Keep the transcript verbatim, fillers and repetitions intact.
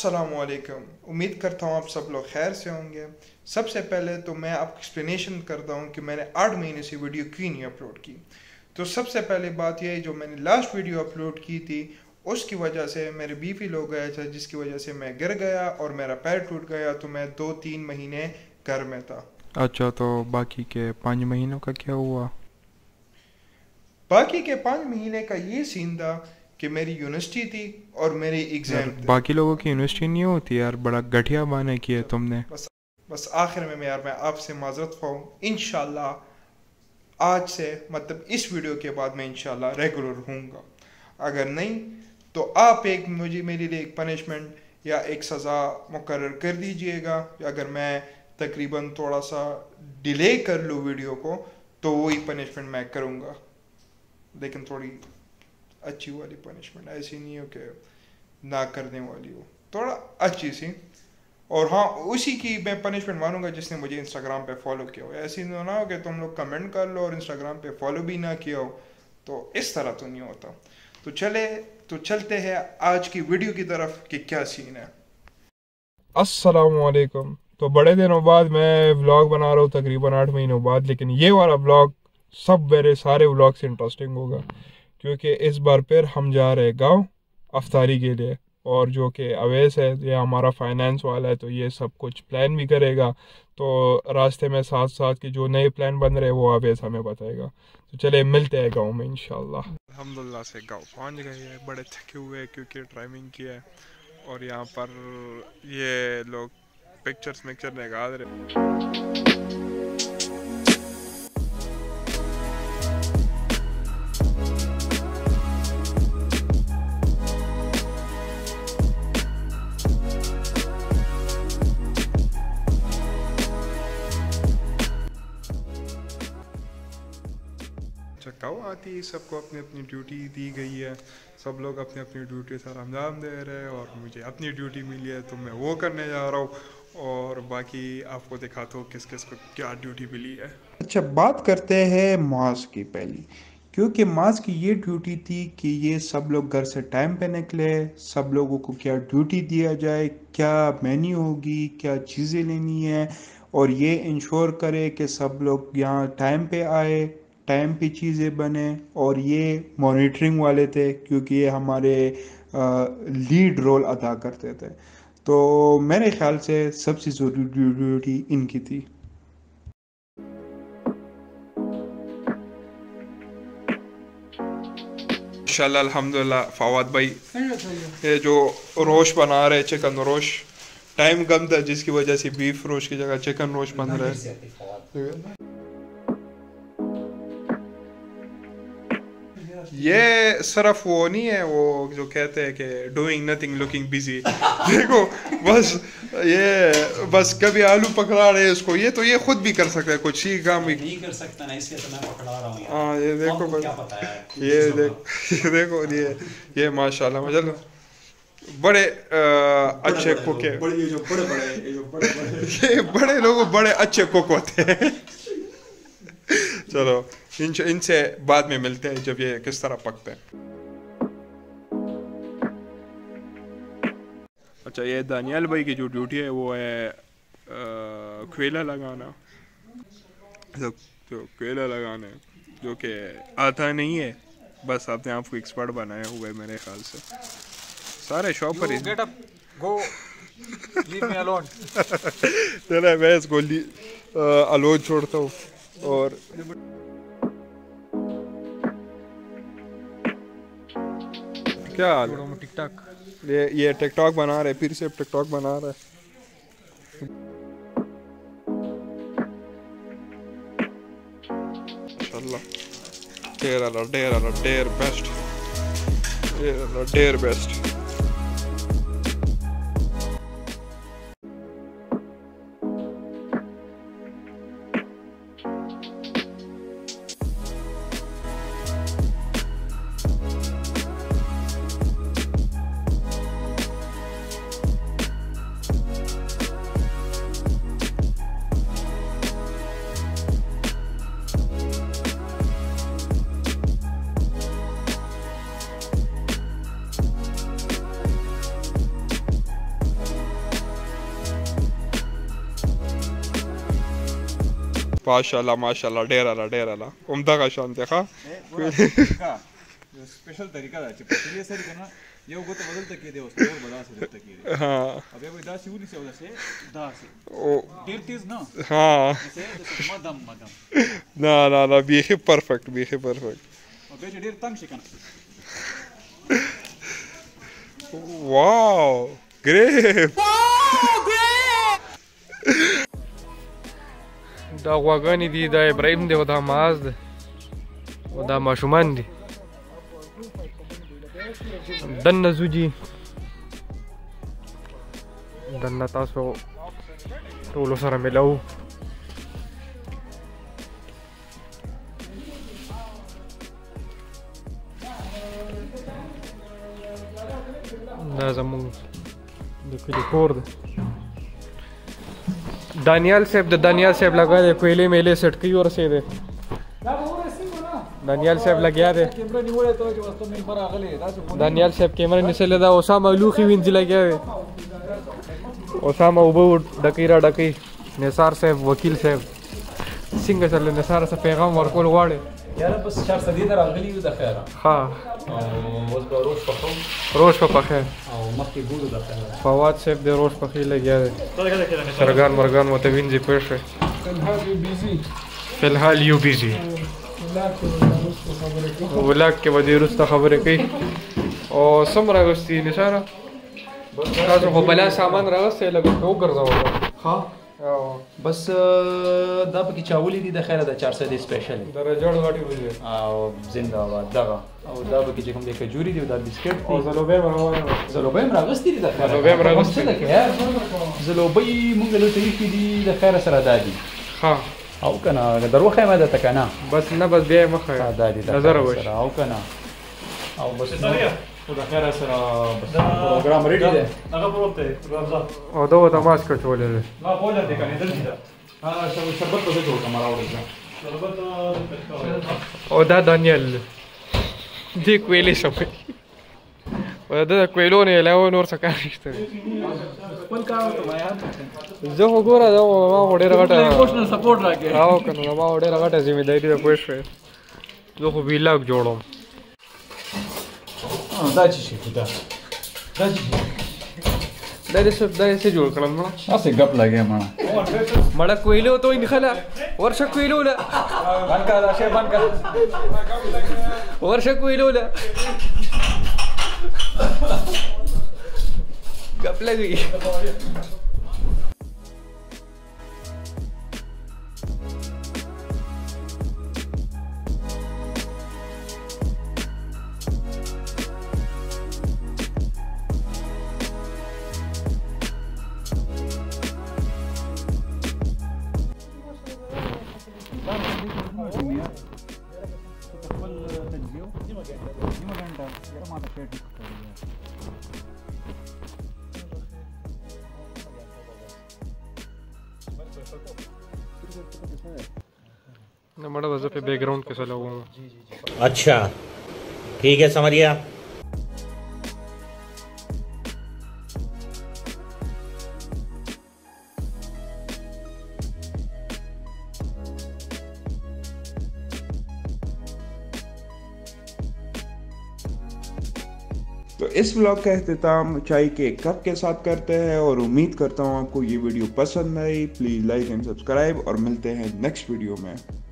अस्सलाम वालेकुम। उम्मीद करता हूँ आप सब लोग खैर से होंगे। सबसे पहले तो मैं आपको एक्सप्लेनेशन करता हूँ कि मैंने आठ महीने से वीडियो क्यों नहीं अपलोड की। तो सबसे पहले बात यह है, जो मैंने लास्ट वीडियो अपलोड की थी उसकी वजह से मेरे बीपी लो गया था, जिसकी वजह से मैं गिर गया और मेरा पैर टूट गया। तो मैं दो तीन महीने घर में था। अच्छा, तो बाकी के पाँच महीनों का क्या हुआ? बाकी के पाँच महीने का ये सीन था कि मेरी यूनिवर्सिटी थी और मेरी एग्जाम। बाकी लोगों की यूनिवर्सिटी नहीं होती यार, बड़ा घटिया बहाना किया तुमने। बस बस आखिर में यार मैं आपसे माजरत पाऊँ। इंशाल्लाह आज से मतलब इस वीडियो के बाद मैं इंशाल्लाह रेगुलर होऊंगा, अगर नहीं तो आप एक मुझे मेरे लिए एक पनिशमेंट या एक सज़ा मुकर्रर कर दीजिएगा। अगर मैं तकरीबन थोड़ा सा डिले कर लूँ वीडियो को तो वही पनिशमेंट मैं करूँगा, लेकिन थोड़ी अच्छी वाली पनिशमेंट, ऐसी नहीं हो कि ना करने वाली हो, थोड़ा अच्छी सी। और हाँ, उसी की मैं पनिशमेंट मानूंगा जिसने मुझे इंस्टाग्राम पे फॉलो किया हो। ऐसी ना हो कि तुम लोग कमेंट कर लो और इंस्टाग्राम पे फॉलो भी ना किया हो, तो इस तरह तो नहीं होता। तो चले तो चलते हैं आज की वीडियो की तरफ कि क्या सीन है। अस्सलाम वालेकुम। तो बड़े दिनों बाद मैं व्लॉग बना रहा हूँ, तकरीबन आठ महीनों बाद, लेकिन ये वाला व्लॉग सब मेरे सारे व्लॉग से इंटरेस्टिंग होगा, क्योंकि इस बार फिर हम जा रहे गांव अफ्तारी के लिए। और जो कि अवैस है, ये हमारा फाइनेंस वाला है, तो ये सब कुछ प्लान भी करेगा। तो रास्ते में साथ साथ के जो नए प्लान बन रहे हैं वो अवैस हमें बताएगा। तो चले मिलते हैं गांव में इंशाल्लाह। अल्हम्दुलिल्लाह से गांव पहुंच गए हैं, बड़े थके हुए हैं क्योंकि ड्राइविंग की है। और यहाँ पर ये लोग पिक्चर्स मिक्चर निकाल रहे। गाँव आती है, सबको अपनी अपनी ड्यूटी दी गई है, सब लोग अपनी अपनी ड्यूटी सर अंजाम दे रहे हैं। और मुझे अपनी ड्यूटी मिली है तो मैं वो करने जा रहा हूँ, और बाकी आपको दिखाता हूँ किस किस को क्या ड्यूटी मिली है। अच्छा, बात करते हैं मास की पहली, क्योंकि मास की ये ड्यूटी थी कि ये सब लोग घर से टाइम पे निकले, सब लोगों को क्या ड्यूटी दिया जाए, क्या मेन्यू होगी, क्या चीज़ें लेनी है, और ये इंश्योर करे कि सब लोग यहाँ टाइम पे आए, टाइम पे चीज़ें बने। और ये मॉनिटरिंग वाले थे क्योंकि ये हमारे लीड रोल अदा करते थे। तो मेरे ख्याल से सबसे ज़रूरी ड्यूटी इनकी थी। इंशाल्लाह अल्हम्दुलिल्लाह फवाद भाई ये जो रोश बना रहे, चिकन रोश, टाइम कम था जिसकी वजह से बीफ रोश की जगह चिकन रोश बन रहा है। ये सिर्फ वो नहीं है, वो जो कहते हैं कि डूइंग नथिंग लुकिंग बिजी, देखो बस ये बस कभी आलू पकड़ा रहे इसको, ये तो ये खुद भी कर सकता है, कुछ ही काम नहीं कर सकता ना, इसलिए तो मैं पकड़ा रहा हूं। हाँ, ये देखो बस, क्या पता है ये देखो, देखो ये ये माशाल्लाह माशाल्लाह बड़े अच्छे कुक है, बड़े जो बड़े बड़े जो बड़े बड़े बड़े लोग बड़े अच्छे कुक होते हैं। चलो इन इनसे बाद में मिलते हैं जब ये किस तरह पकते हैं। अच्छा, ये दानियाल भाई की जो ड्यूटी है वो है खुला लगाना, जो जो खुला लगाना है, जो कि आता नहीं है, बस अपने आप को एक्सपर्ट बनाया हुआ है मेरे ख्याल से। सारे शॉप पर get up go leave me alone. चलो मैं इसको अलोन छोड़ता हूँ। और क्या टिकटॉक, ये ये टिकटॉक बना रहे, फिर से टिकटॉक बना रहे। डेर अला डेर अला डेर बेस्ट डेर अला डेर बेस्ट। माशाल्लाह माशाल्लाह डेरा ला डेरा ला उम्दा का शान देखा स्पेशल तरीका है पिछले से करना ये वो तो बदल तक के दे उसको बदल से तक के हां अब ये कोई दस यूं से उधर से दस ओ डेढ़ तीस ना हां से मदम मदम ना ना ना बी है परफेक्ट बी है परफेक्ट अब ये डेढ़ तंग से करना वाओ ग्रेट دا غواګانې دي دا ابراهیم دی او دا ماز دی او دا ماشومان دي دننه ځو جي دننه تاسو ټولو سره میلاو دا زموږ د کلي کور دی दानियाल सेब द दानियाल सेब लगा दे कोयले मेले सटकी और से दे दानियाल सेब लगा दे कैमरा नहीं बोले तो वास्तव में पर आगले दानियाल सेब कैमरा नहीं से लेदा ओसामा अलूखी विंज लगा है ओसामा उबो डकीरा डकी निसार सेब वकील सेब सिंह से ले निसार से पैगाम और कोल वाड़े यार बस चार सदीदार आगली द खैर हां रोज रोज पखो रोज पखो مخکې ګورو دا څنګه فواد شپ د روز په خيله یاده سرګان مرغان وته وینځي پېښه فلحال یو بیزی ولک کې ودی روسته خبرې کوي او سم راغستی نشاره بس تاسو په بلا سامان راغسته لګو کو ګرځاوه ها بس دا پکې چاولې دي د خیره د چهارسده سپیشل درجهړ واټي وځي او زنده باد دغه او دا پکې چې کوم د کجوري دي او د بسکټ او زلوبې راوړل زلوبې راغستې دي د خیره زلوبې راغستې دي زلوبې مونږ له تېری کې دي د خیره سره دادي ها او کنه دروخه ماده تکنه بس نه بس بیا مخه دادي نظر وشه او کنه او بس د خیره سره پروګرام ریډي ده هغه پروت دی راځه او دا وته ماسک چولې نه بوله دې کنه دلته ده ها څه شربت څه جوړ کما راوړل شربت او دا دانیل دې کویلې شپې او دا کویلو نه لاو نور څه کار نشته خپل کار ته بیا زه وګوره دا ما وړه راټه ایموشنل سپورټ راکې او کنه ما وړه راټه ذمہ داری ده پوښښ زه خو ویلاګ جوړوم دا چی شي دا دا چی دا دې څه دا یې جوړ کړم ما اسه غپ لګیا ما مړه کویلو ته انخلا ورشه کویلو لا بن کا دا شی بن کا ورشه کویلو لا غپ لګی नमड़ा वजह पे बैकग्राउंड कैसा लगूंगा अच्छा ठीक है समझ गया तो इस व्लॉग का अख्ताम चाय के कप के साथ करते हैं और उम्मीद करता हूँ आपको ये वीडियो पसंद आई। प्लीज़ लाइक एंड सब्सक्राइब और मिलते हैं नेक्स्ट वीडियो में।